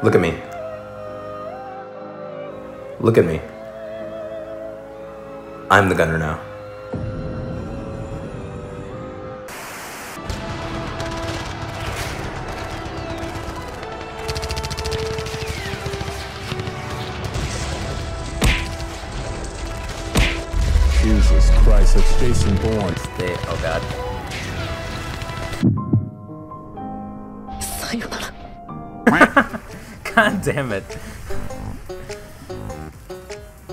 Look at me. Look at me. I'm the gunner now. Jesus Christ, it's Jason Bourne. Stay, oh God. God damn it.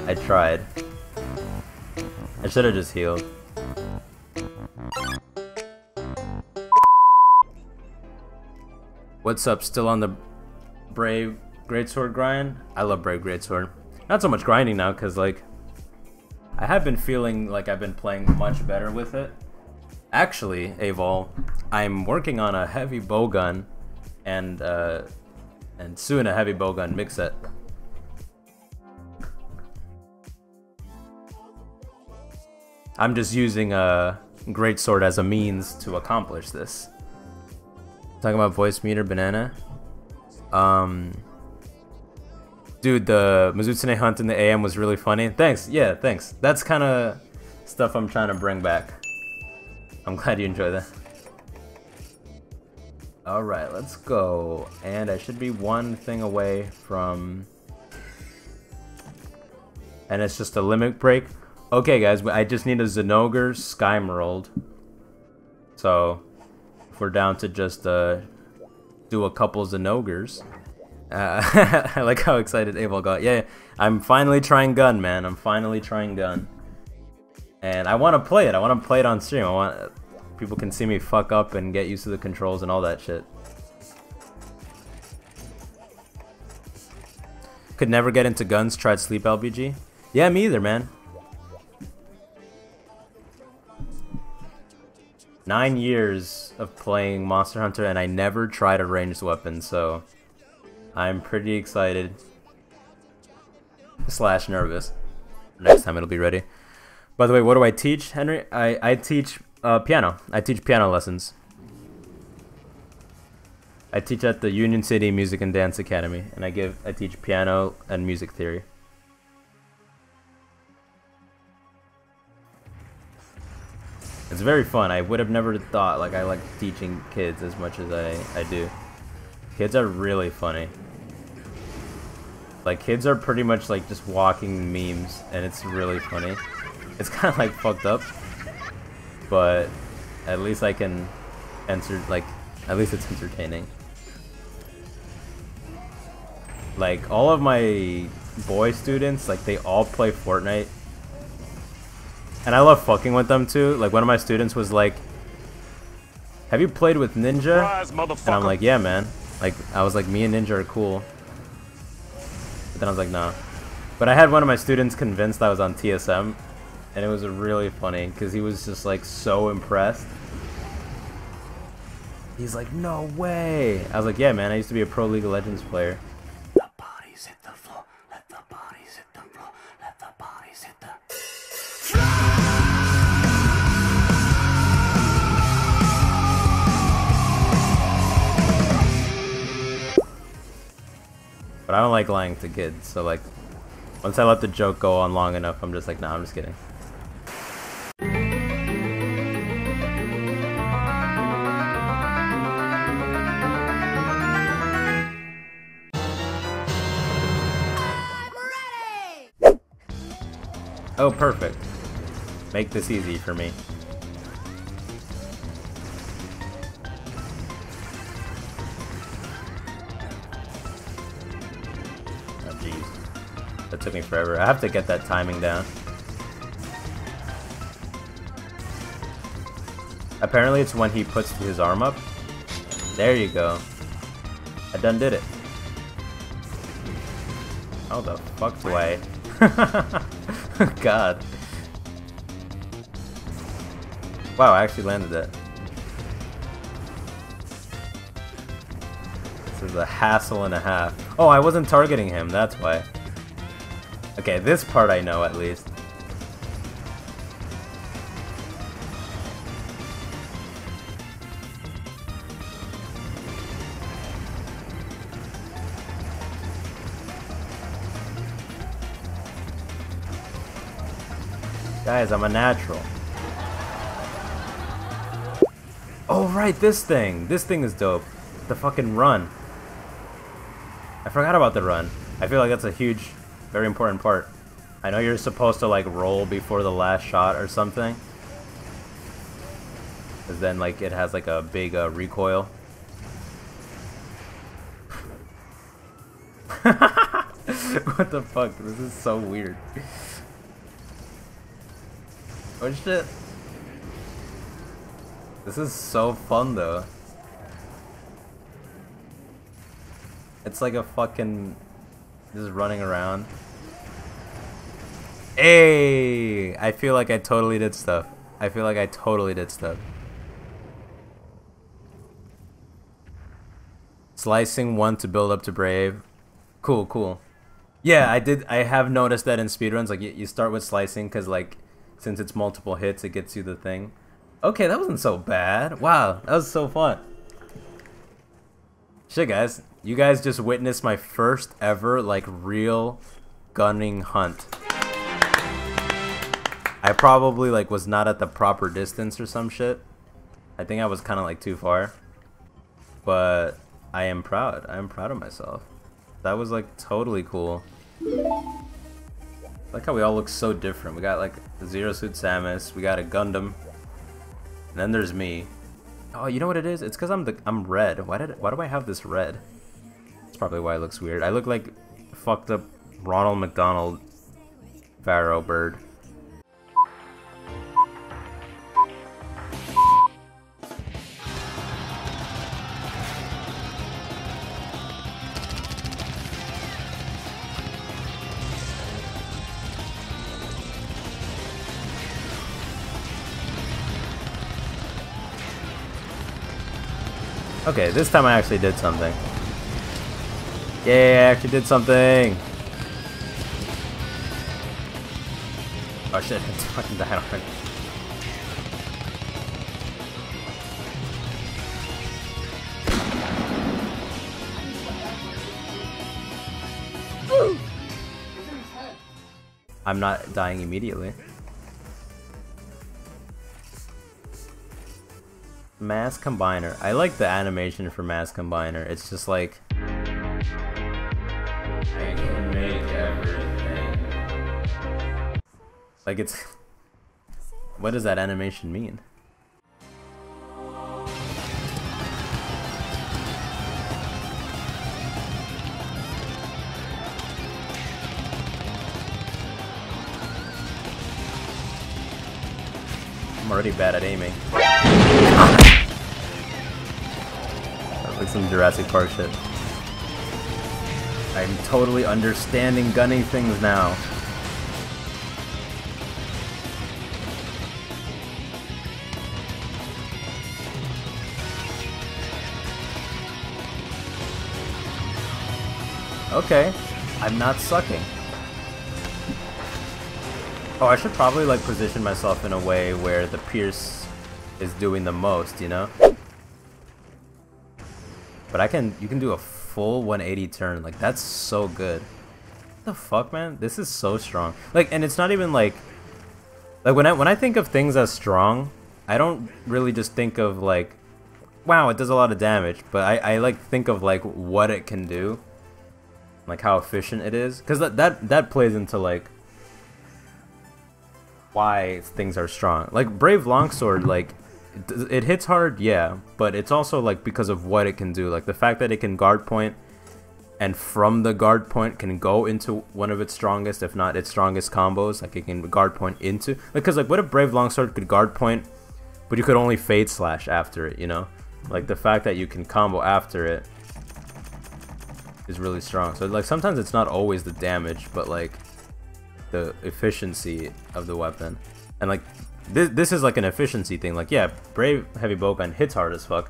I tried. I should have just healed. What's up? Still on the Brave Greatsword grind? I love Brave Greatsword. Not so much grinding now, because like I have been feeling like I've been playing much better with it. Actually, Avol, I'm working on a heavy bowgun and soon a heavy bowgun mix set. I'm just using a greatsword as a means to accomplish this. Talking about voice meter banana. Dude, the Mizutsune hunt in the AM was really funny. Thanks, yeah, thanks. That's kind of stuff I'm trying to bring back. I'm glad you enjoy that. Alright, let's go. And I should be one thing away from... And it's just a limit break. Okay guys, I just need a Zinogre Skymerald. So, if we're down to just do a couple Zinogres. I like how excited Abel got. Yeah, I'm finally trying gun, man. I'm finally trying gun. And I want to play it. I want to play it on stream. I want people can see me fuck up and get used to the controls and all that shit. Could never get into guns. Tried sleep LBG. Yeah, me either, man. 9 years of playing Monster Hunter and I never tried a ranged weapon, so... I'm pretty excited / nervous. Next time it'll be ready. By the way, what do I teach, Henry? I teach piano. I teach piano lessons. I teach at the Union City Music and Dance Academy, and I teach piano and music theory. It's very fun. I would have never thought like I like teaching kids as much as I do. Kids are really funny. Like, kids are pretty much like just walking memes, and it's really funny. It's kind of like fucked up, but at least I can answer, like, at least it's entertaining. Like, all of my boy students, like, they all play Fortnite. And I love fucking with them too. Like, one of my students was like, have you played with Ninja? Surprise, motherfucker. And I'm like, yeah, man. Like, I was like, me and Ninja are cool. But then I was like, no. But I had one of my students convinced I was on TSM, and it was really funny because he was just like so impressed. He's like, no way! I was like, yeah, man, I used to be a pro League of Legends player. The bodies hit the floor, let the bodies hit the floor, let the bodies hit the floor. But I don't like lying to kids, so like, once I let the joke go on long enough, I'm just like, nah, I'm just kidding. I'm ready! Oh, perfect. Make this easy for me. That took me forever. I have to get that timing down. Apparently it's when he puts his arm up. There you go. I done did it. How the fuck do I... God. Wow, I actually landed that. This is a hassle and a half. Oh, I wasn't targeting him, that's why. Okay, this part I know at least. Guys, I'm a natural. Oh, right, this thing. This thing is dope. The fucking run. I forgot about the run. I feel like that's a huge, very important part. I know you're supposed to, like, roll before the last shot or something. Because then, like, it has, like, a big recoil. What the fuck? This is so weird. Oh, shit. This is so fun, though. It's like a fucking... just running around. Hey! I feel like I totally did stuff. I feel like I totally did stuff. Slicing one to build up to Brave. Cool, cool. Yeah, I did. I have noticed that in speedruns, like you start with slicing because, like, since it's multiple hits, it gets you the thing. Okay, that wasn't so bad. Wow, that was so fun. Shit, guys, you guys just witnessed my first ever, like, real gunning hunt. I probably, like, was not at the proper distance or some shit. I think I was kind of, like, too far. But I am proud. I am proud of myself. That was, like, totally cool. Like how we all look so different. We got, like, Zero Suit Samus. We got a Gundam. And then there's me. Oh, you know what it is? It's because I'm red. Why do I have this red? That's probably why it looks weird. I look like fucked up Ronald McDonald Pharaoh bird. Okay, this time I actually did something. Yeah, I actually did something! Oh shit, I fucking died already. Woo! I'm not dying immediately. Mass Combiner. I like the animation for Mass Combiner. It's just like... I can make everything. Like it's... What does that animation mean? I'm already bad at aiming. Like some Jurassic Park shit. I'm totally understanding gunning things now. Okay, I'm not sucking. Oh, I should probably, like, position myself in a way where the pierce is doing the most, you know? But I can, you can do a full 180 turn, like, that's so good. What the fuck, man? This is so strong. Like, and it's not even like when I think of things as strong, I don't really just think of like, wow, it does a lot of damage, but I like think of like what it can do, like how efficient it is, because that plays into like why things are strong. Like Brave Longsword, like. It hits hard, yeah, but it's also like because of what it can do, like the fact that it can guard point, and from the guard point can go into one of its strongest, if not its strongest combos. Like it can guard point into, because like what if Brave Longsword could guard point, but you could only fade slash after it, you know? Like the fact that you can combo after it is really strong. So like sometimes it's not always the damage, but like the efficiency of the weapon, and like. This is like an efficiency thing. Like, yeah, Brave Heavy Bowgun hits hard as fuck.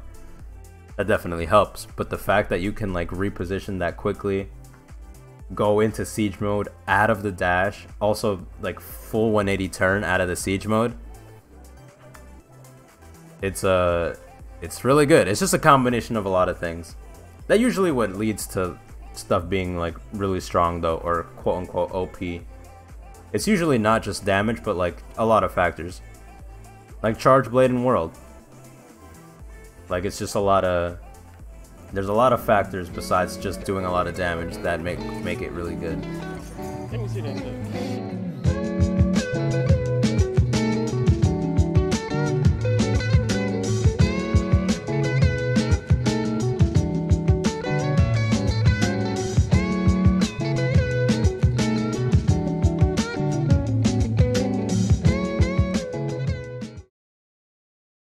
That definitely helps. But the fact that you can, like, reposition that quickly, go into siege mode, out of the dash, also, like, full 180 turn out of the siege mode. It's really good. It's just a combination of a lot of things. That usually what leads to stuff being, like, really strong, though, or quote-unquote OP. It's usually not just damage, but like a lot of factors. Like Charge Blade and World. Like it's just a lot of... There's a lot of factors besides just doing a lot of damage that make it really good. Let me see that.